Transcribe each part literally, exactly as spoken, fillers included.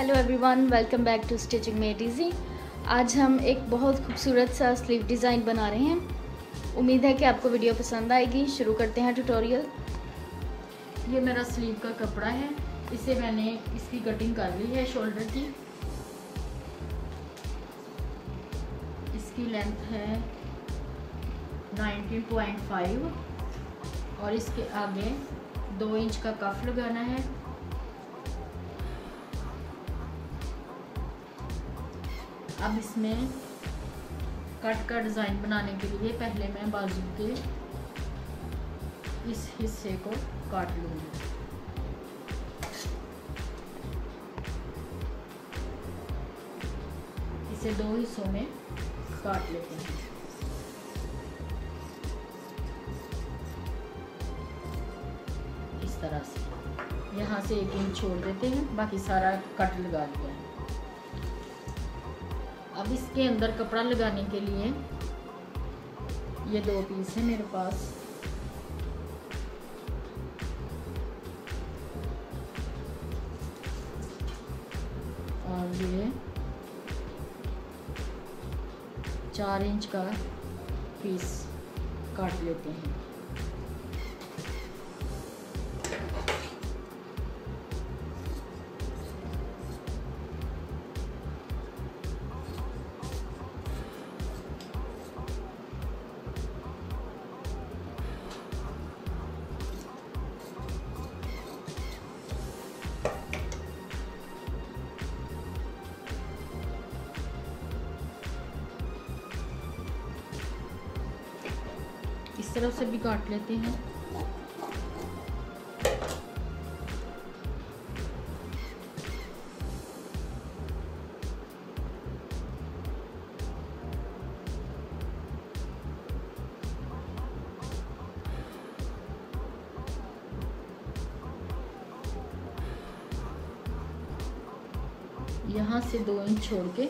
Hello everyone, welcome back to stitching made easy. आज हम एक बहुत खूबसूरत सा स्लीव डिज़ाइन बना रहे हैं। उम्मीद है कि आपको वीडियो पसंद आएगी। शुरू करते हैं ट्यूटोरियल। ये मेरा स्लीव का कपड़ा है, इसे मैंने इसकी कटिंग कर ली है शोल्डर की। इसकी लेंथ है नाइनटीन पॉइंट फाइव और इसके आगे दो इंच का कफ लगाना है। अब इसमें कट का डिज़ाइन बनाने के लिए पहले मैं बाजू के इस हिस्से को काट लूँगी। इसे दो हिस्सों में काट लेते हैं। इस तरह से यहाँ से एक इंच छोड़ देते हैं, बाकी सारा कट लगा दिया है। अब इसके अंदर कपड़ा लगाने के लिए ये दो पीस है मेरे पास। और ये चार इंच का पीस काट लेते हैं। इस तरफ से भी काट लेते हैं। यहाँ से दो इंच छोड़ के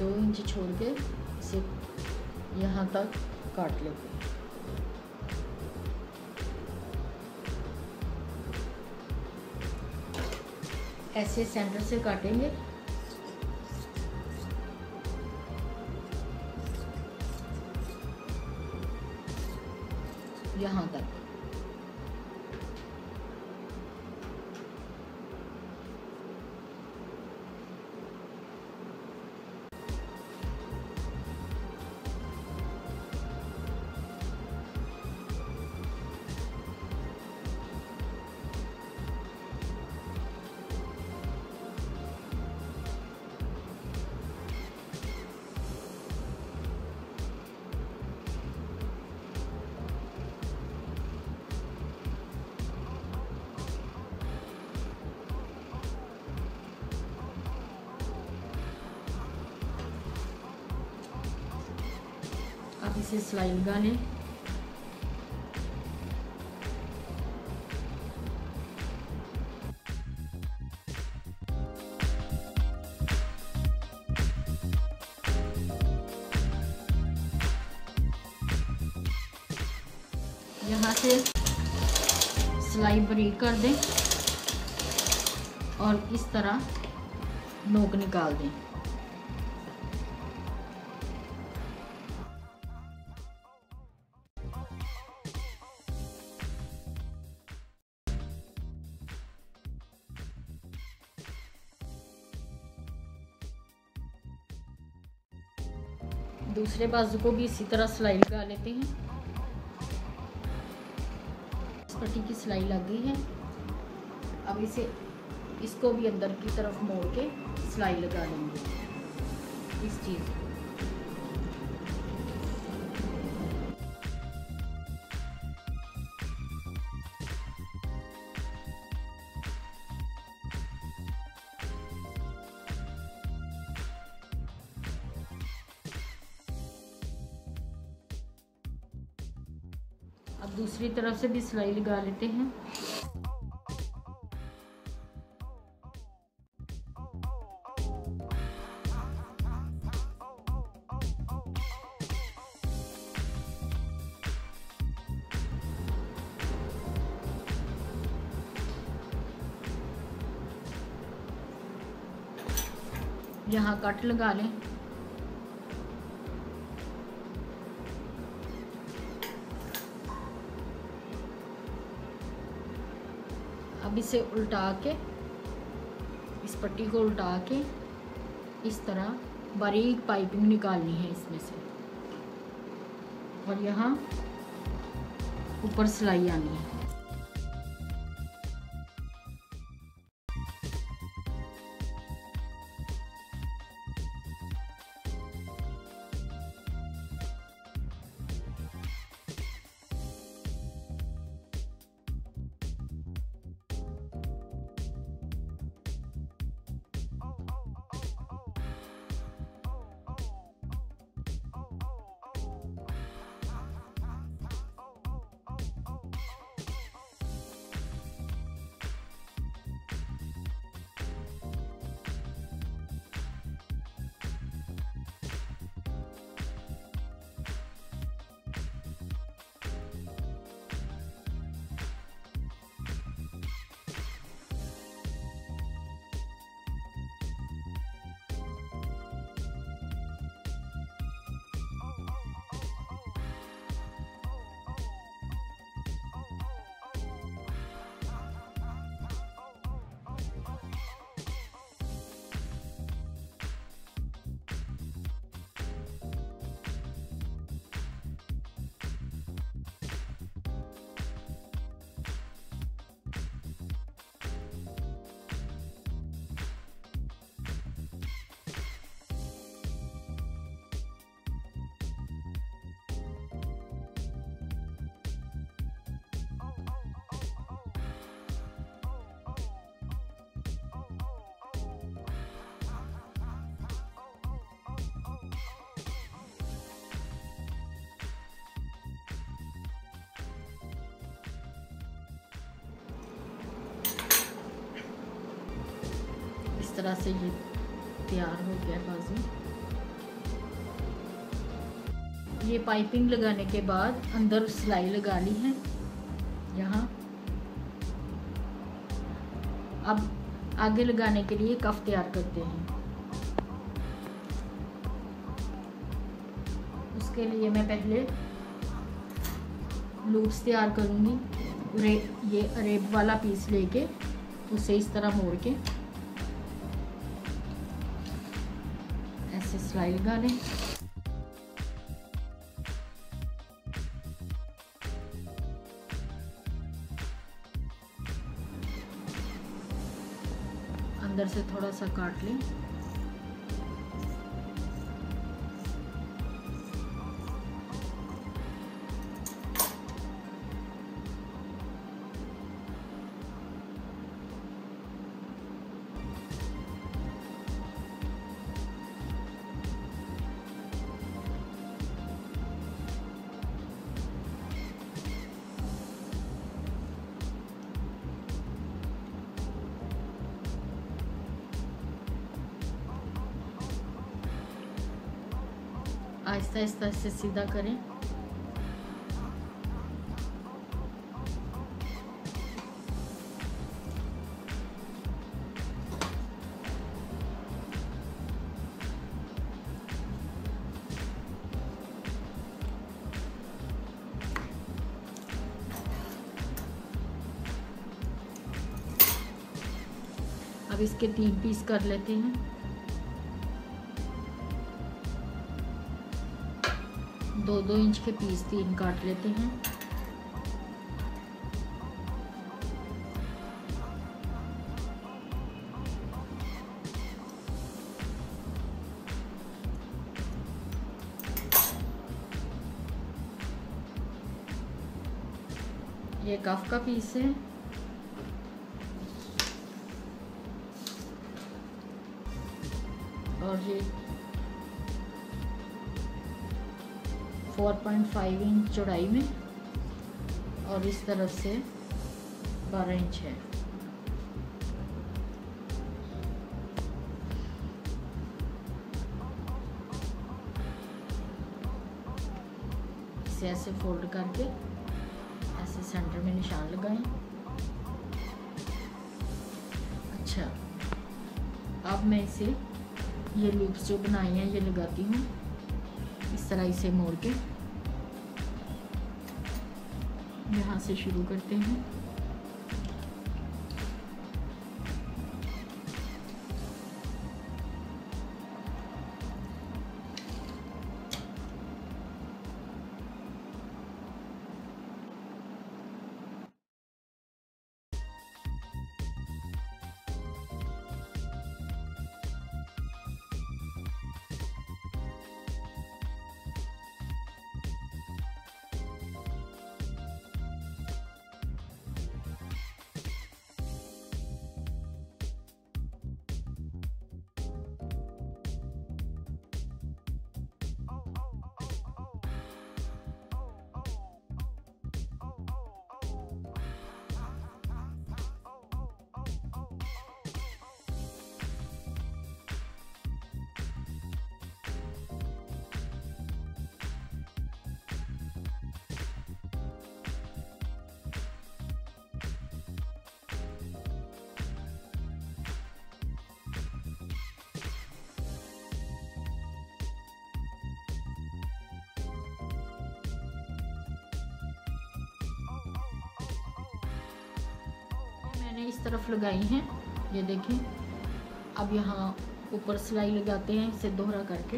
दो इंच छोड़ के इसे यहाँ तक काट लेते हैं। ऐसे सेंटर से काटेंगे। यहाँ तक इसे सिलाई लगाने। यहाँ से सिलाई बरीक कर दें और इस तरह नोक निकाल दें। दूसरे बाजू को भी इसी तरह सिलाई लगा लेते हैं। इस पट्टी की सिलाई लग गई है। अब इसे इसको भी अंदर की तरफ मोड़ के सिलाई लगा लेंगे। इस चीज़ को अब दूसरी तरफ से भी सिलाई लगा लेते हैं। जहाँ कट लगा लें। अब इसे उल्टा के, इस पट्टी को उल्टा के इस तरह बारीक पाइपिंग निकालनी है इसमें से, और यहाँ ऊपर सिलाई आनी है। तरह से ये तैयार हो गया बाजू। ये पाइपिंग लगाने के बाद अंदर सिलाई लगा ली है यहाँ। अब आगे लगाने के लिए कफ तैयार करते हैं। उसके लिए मैं पहले लूप्स तैयार करूँगी। ये अरेब वाला पीस लेके उसे इस तरह मोड़ के सिलाई लगा लें। अंदर से थोड़ा सा काट लें। आहिस्ता आहिस्ता से सीधा करें। अब इसके तीन पीस कर लेते हैं। दो दो इंच के पीस तीन काट लेते हैं। ये कफ का पीस है। और ये चार पॉइंट पाँच इंच चौड़ाई में और इस तरफ से बारह इंच है। इसे ऐसे फोल्ड करके ऐसे सेंटर में निशान लगाएं। अच्छा, अब मैं इसे ये लूप्स जो बनाए हैं ये लगाती हूँ इस तरह, इसे मोड़ के यहाँ से शुरू करते हैं। इस तरफ लगाई हैं ये देखें। अब यहाँ ऊपर सिलाई लगाते हैं इसे दोहरा करके।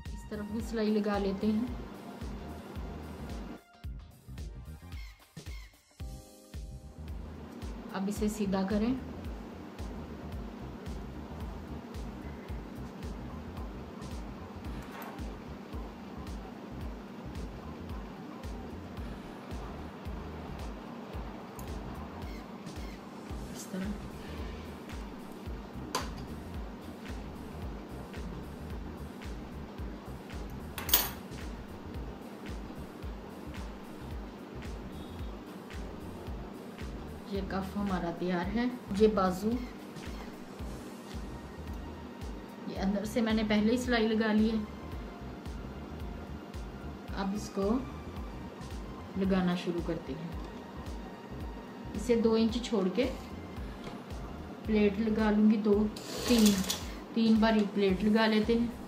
इस तरफ भी सिलाई लगा लेते हैं। अब इसे सीधा करें। ये कफ हमारा तैयार है। ये बाजू, ये अंदर से मैंने पहले ही सिलाई लगा ली है। अब इसको लगाना शुरू करते हैं। इसे दो इंच छोड़ के प्लेट लगा लूंगी, दो तीन तीन बार प्लेट लगा लेते हैं।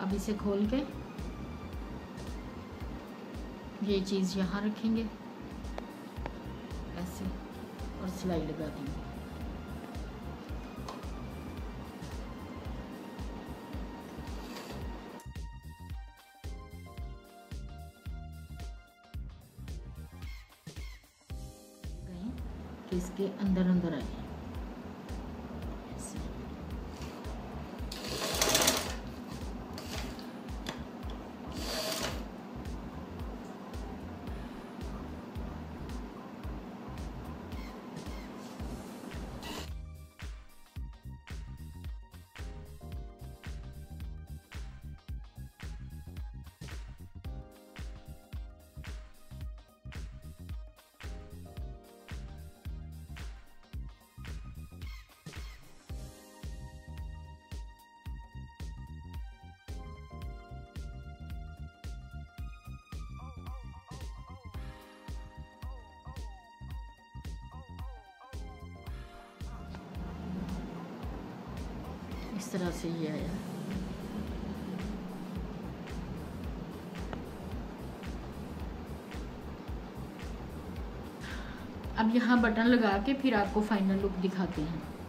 अब इसे खोल के ये चीज़ यहाँ रखेंगे ऐसे और सिलाई लगा देंगे। तो इसके अंदर अंदर आए इस तरह से ये आया। अब यहाँ बटन लगा के फिर आपको फाइनल लुक दिखाते हैं।